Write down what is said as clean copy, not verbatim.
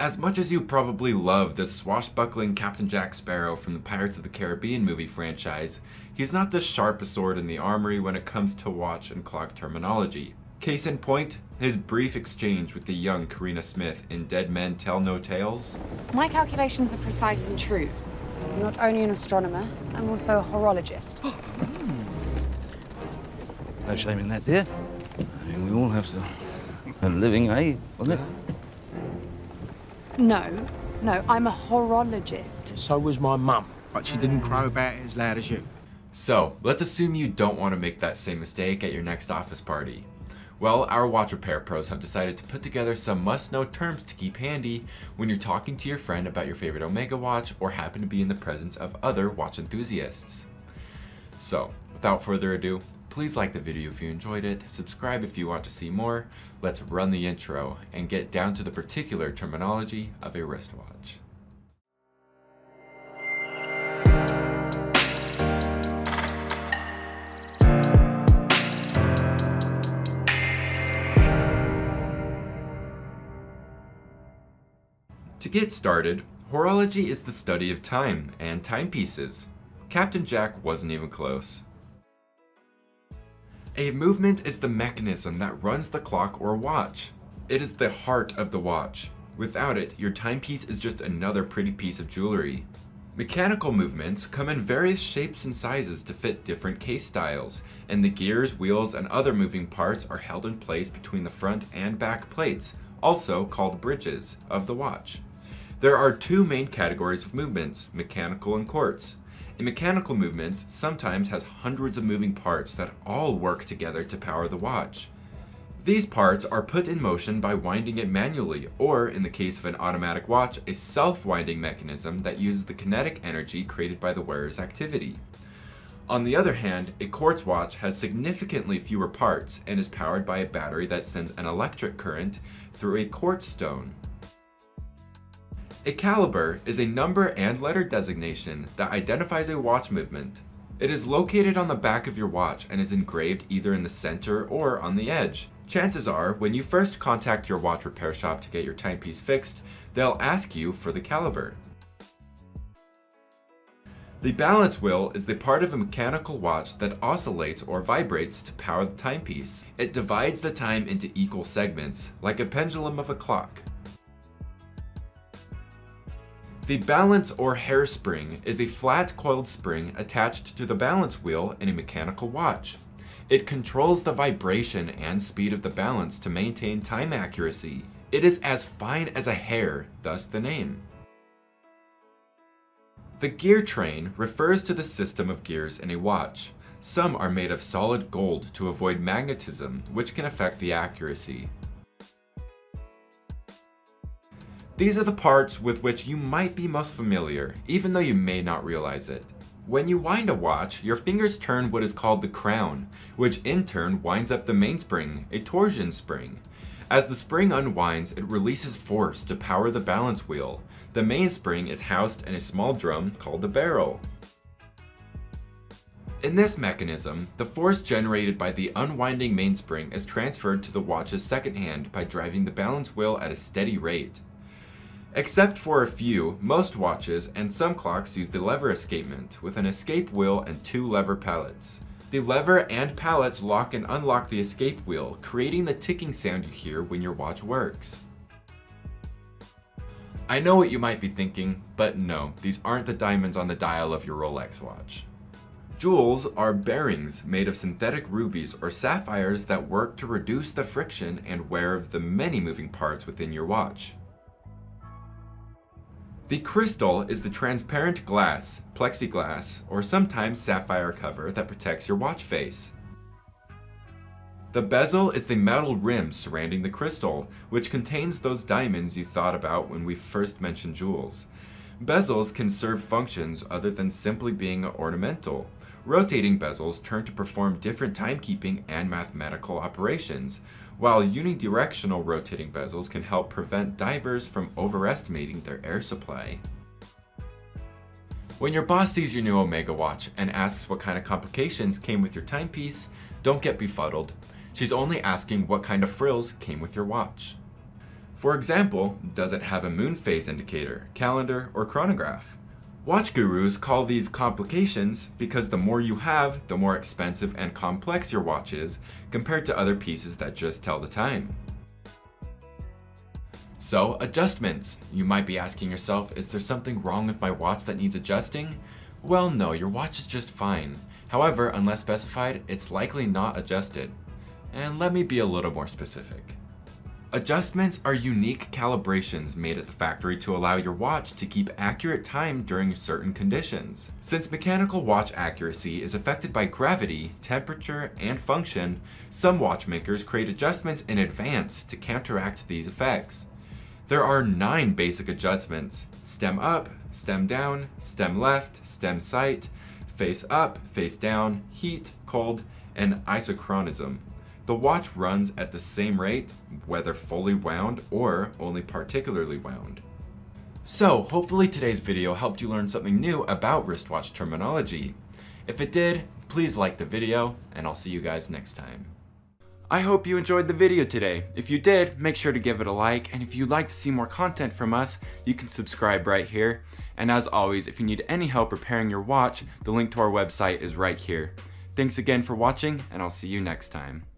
As much as you probably love the swashbuckling Captain Jack Sparrow from the Pirates of the Caribbean movie franchise, he's not the sharpest sword in the armory when it comes to watch and clock terminology. Case in point, his brief exchange with the young Karina Smith in Dead Men Tell No Tales. My calculations are precise and true. I'm not only an astronomer, I'm also a horologist. No shame in that, dear. I mean, we all have to earn a living, eh? Wasn't it? No, I'm a horologist. So was my mum, but she didn't crow about it as loud as you. So, let's assume you don't want to make that same mistake at your next office party. Well, our watch repair pros have decided to put together some must-know terms to keep handy when you're talking to your friend about your favorite Omega watch or happen to be in the presence of other watch enthusiasts. So, without further ado, please like the video if you enjoyed it, subscribe if you want to see more, let's run the intro and get down to the particular terminology of a wristwatch. To get started, horology is the study of time and timepieces. Captain Jack wasn't even close. A movement is the mechanism that runs the clock or watch. It is the heart of the watch. Without it, your timepiece is just another pretty piece of jewelry. Mechanical movements come in various shapes and sizes to fit different case styles, and the gears, wheels, and other moving parts are held in place between the front and back plates, also called bridges, of the watch. There are two main categories of movements, mechanical and quartz. A mechanical movement sometimes has hundreds of moving parts that all work together to power the watch. These parts are put in motion by winding it manually, or in the case of an automatic watch, a self-winding mechanism that uses the kinetic energy created by the wearer's activity. On the other hand, a quartz watch has significantly fewer parts and is powered by a battery that sends an electric current through a quartz stone. A caliber is a number and letter designation that identifies a watch movement. It is located on the back of your watch and is engraved either in the center or on the edge. Chances are, when you first contact your watch repair shop to get your timepiece fixed, they'll ask you for the caliber. The balance wheel is the part of a mechanical watch that oscillates or vibrates to power the timepiece. It divides the time into equal segments, like a pendulum of a clock. The balance or hairspring is a flat coiled spring attached to the balance wheel in a mechanical watch. It controls the vibration and speed of the balance to maintain time accuracy. It is as fine as a hair, thus the name. The gear train refers to the system of gears in a watch. Some are made of solid gold to avoid magnetism, which can affect the accuracy. These are the parts with which you might be most familiar, even though you may not realize it. When you wind a watch, your fingers turn what is called the crown, which in turn winds up the mainspring, a torsion spring. As the spring unwinds, it releases force to power the balance wheel. The mainspring is housed in a small drum called the barrel. In this mechanism, the force generated by the unwinding mainspring is transferred to the watch's second hand by driving the balance wheel at a steady rate. Except for a few, most watches and some clocks use the lever escapement, with an escape wheel and two lever pallets. The lever and pallets lock and unlock the escape wheel, creating the ticking sound you hear when your watch works. I know what you might be thinking, but no, these aren't the diamonds on the dial of your Rolex watch. Jewels are bearings made of synthetic rubies or sapphires that work to reduce the friction and wear of the many moving parts within your watch. The crystal is the transparent glass, plexiglass, or sometimes sapphire cover that protects your watch face. The bezel is the metal rim surrounding the crystal, which contains those diamonds you thought about when we first mentioned jewels. Bezels can serve functions other than simply being ornamental. Rotating bezels turn to perform different timekeeping and mathematical operations, while unidirectional rotating bezels can help prevent divers from overestimating their air supply. When your boss sees your new Omega watch and asks what kind of complications came with your timepiece, don't get befuddled. She's only asking what kind of frills came with your watch. For example, doesn't have a moon phase indicator, calendar, or chronograph. Watch gurus call these complications because the more you have, the more expensive and complex your watch is compared to other pieces that just tell the time. So, adjustments. You might be asking yourself, is there something wrong with my watch that needs adjusting? Well, no, your watch is just fine. However, unless specified, it's likely not adjusted. And let me be a little more specific. Adjustments are unique calibrations made at the factory to allow your watch to keep accurate time during certain conditions. Since mechanical watch accuracy is affected by gravity, temperature, and function, some watchmakers create adjustments in advance to counteract these effects. There are 9 basic adjustments: stem up, stem down, stem left, stem sight, face up, face down, heat, cold, and isochronism. The watch runs at the same rate, whether fully wound or only particularly wound. So, hopefully today's video helped you learn something new about wristwatch terminology. If it did, please like the video, and I'll see you guys next time. I hope you enjoyed the video today. If you did, make sure to give it a like, and if you'd like to see more content from us, you can subscribe right here. And as always, if you need any help repairing your watch, the link to our website is right here. Thanks again for watching, and I'll see you next time.